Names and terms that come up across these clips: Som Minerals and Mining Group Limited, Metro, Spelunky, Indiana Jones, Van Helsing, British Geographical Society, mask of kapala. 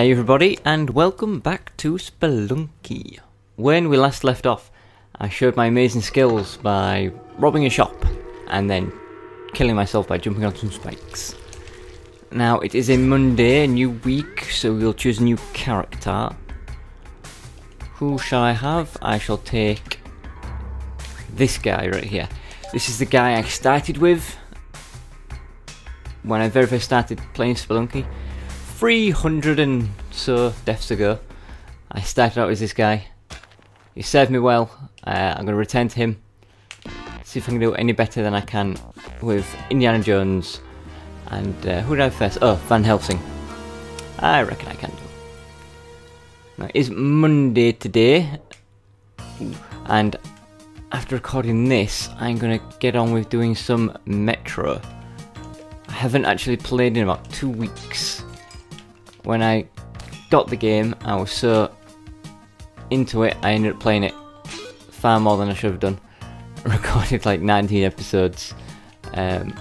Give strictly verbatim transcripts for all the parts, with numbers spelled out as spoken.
Hey everybody, and welcome back to Spelunky. When we last left off, I showed my amazing skills by robbing a shop and then killing myself by jumping on some spikes. Now it is a Monday, a new week, so we'll choose a new character. Who shall I have? I shall take this guy right here. This is the guy I started with when I very first started playing Spelunky. three hundred and so deaths ago, I started out as this guy. He served me well. uh, I'm going to return to him, see if I can do any better than I can with Indiana Jones, and uh, who did I have first? Oh, Van Helsing. I reckon I can do. Now it is Monday today, and after recording this I'm going to get on with doing some Metro. I haven't actually played in about two weeks. When I got the game, I was so into it, I ended up playing it far more than I should have done. I recorded like nineteen episodes, um,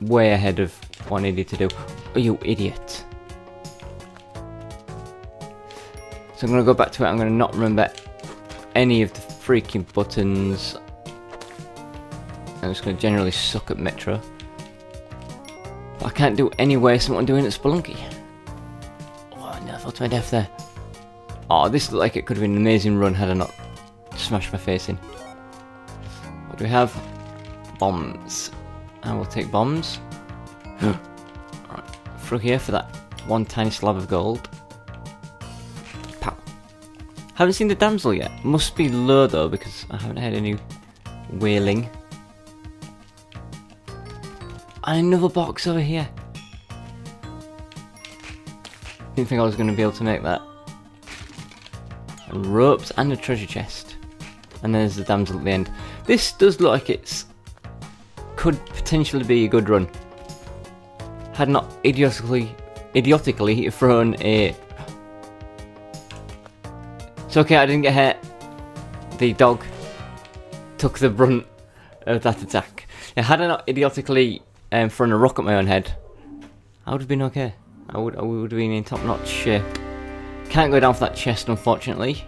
way ahead of what I needed to do. Oh, you idiot. So I'm going to go back to it. I'm going to not remember any of the freaking buttons. I'm just going to generally suck at Metro. But I can't do any worse than what I'm doing at Spelunky. To my death there. Oh, this looked like it could have been an amazing run had I not smashed my face in. What do we have? Bombs. I will take bombs. Right, through here for that one tiny slab of gold. Pow. Haven't seen the damsel yet. Must be low though, because I haven't heard any wailing. And another box over here. Didn't think I was going to be able to make that. And ropes and a treasure chest, and there's the damsel at the end. This does look like it's could potentially be a good run. Had not idiotically, idiotically thrown a. It's okay, I didn't get hurt. The dog took the brunt of that attack. Now, had I not idiotically um, thrown a rock at my own head, I would have been okay. I would, I would have been in top-notch shape. Can't go down for that chest, unfortunately.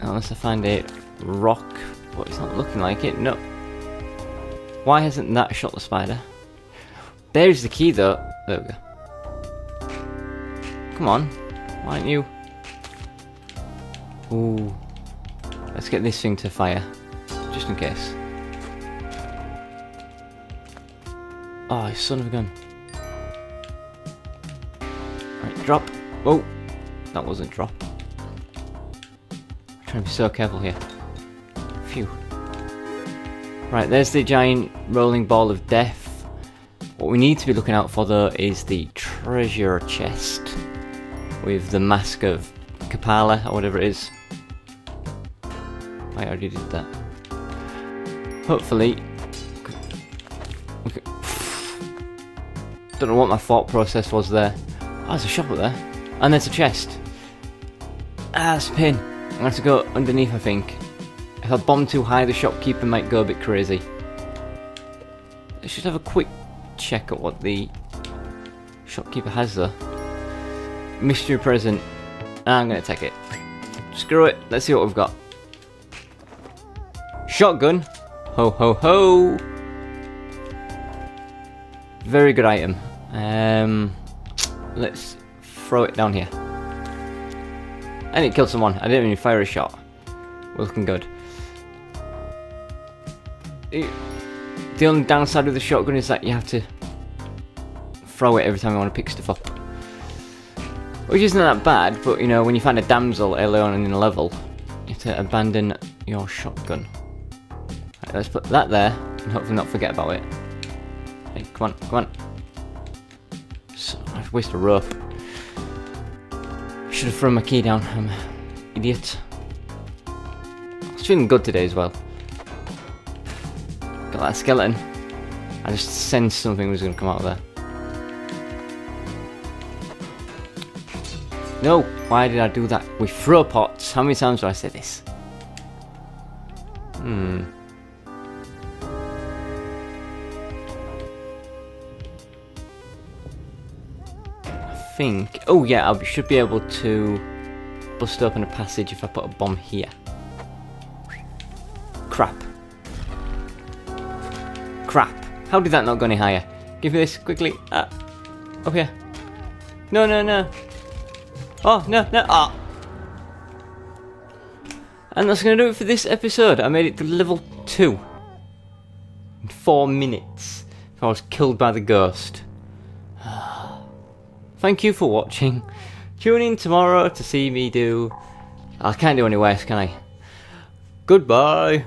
Unless I find a rock, but it's not looking like it. No. Why hasn't that shot the spider? There's the key, though. There we go. Come on. Why aren't you? Ooh. Let's get this thing to fire, just in case. Oh, son of a gun. Drop. Whoa, that wasn't drop. I'm trying to be so careful here. Phew. Right, there's the giant rolling ball of death. What we need to be looking out for though is the treasure chest with the mask of kapala or whatever it is. I already did that. Hopefully. Okay. Don't know what my thought process was there. Oh, there's a shop up there. And there's a chest. Ah, it's a pin. I'm going to have to go underneath, I think. If I bomb too high, the shopkeeper might go a bit crazy. Let's just have a quick check at what the shopkeeper has, though. Mystery present. Ah, I'm going to take it. Screw it. Let's see what we've got. Shotgun. Ho, ho, ho. Very good item. Um... Let's throw it down here. And it killed someone. I didn't even fire a shot. We're looking good. The only downside of the shotgun is that you have to throw it every time you want to pick stuff up. Which isn't that bad, but you know, when you find a damsel early on in the level, you have to abandon your shotgun. Right, let's put that there and hopefully not forget about it. Hey, come on, come on. I've wasted a rope. Should have thrown my key down. I'm an idiot. I was feeling good today as well. Got that skeleton. I just sensed something was going to come out of there. No! Why did I do that? We throw pots. How many times do I say this? Hmm. I think... Oh yeah, I should be able to bust open a passage if I put a bomb here. Crap. Crap. How did that not go any higher? Give me this, quickly. Ah. Up here. No, no, no. Oh, no, no. Ah. And that's going to do it for this episode. I made it to level two. In four minutes. I was killed by the ghost. Thank you for watching. Tune in tomorrow to see me do... I can't do any worse, can I? Goodbye.